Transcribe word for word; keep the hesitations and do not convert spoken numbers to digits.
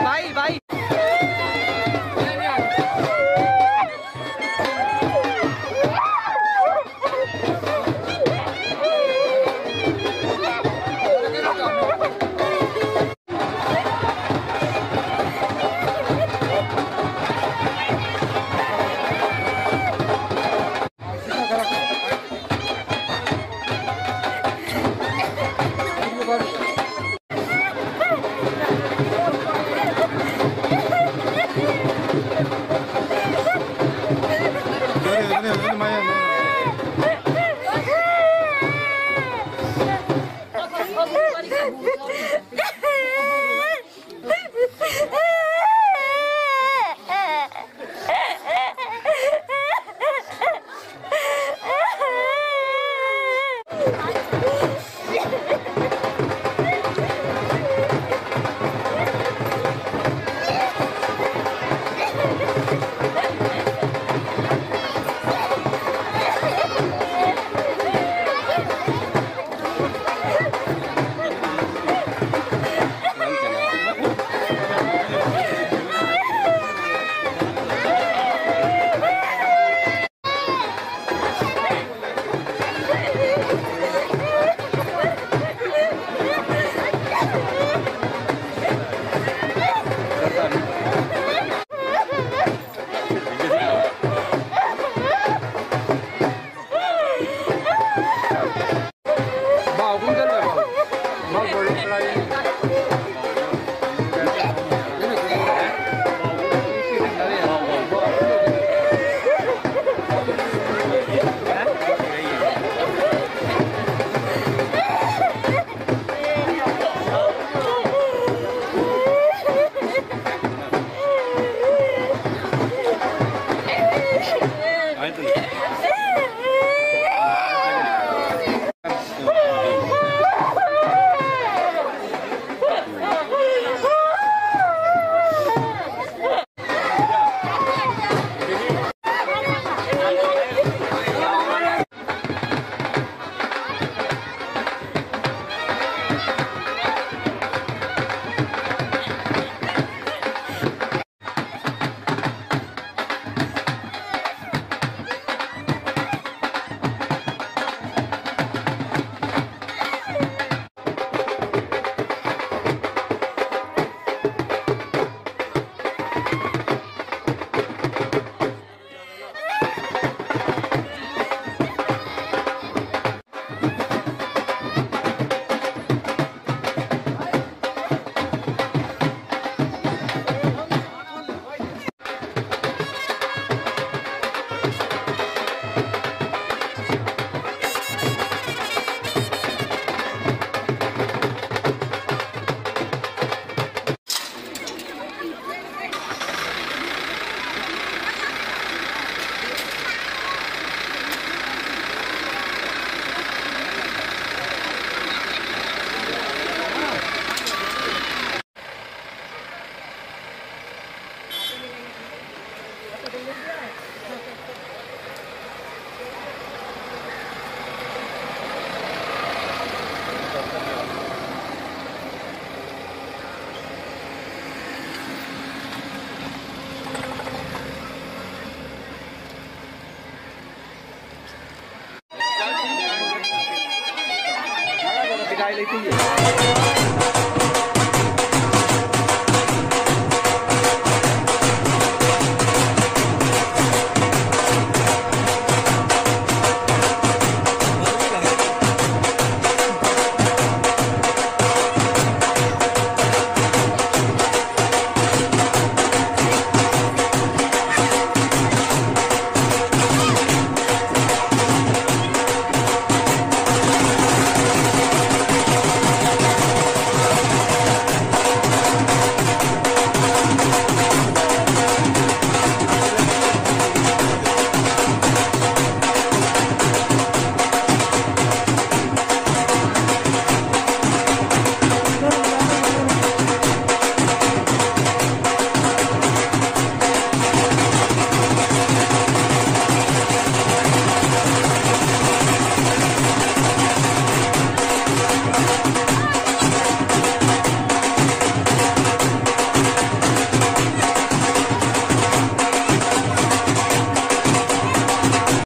भाई भाई I like it.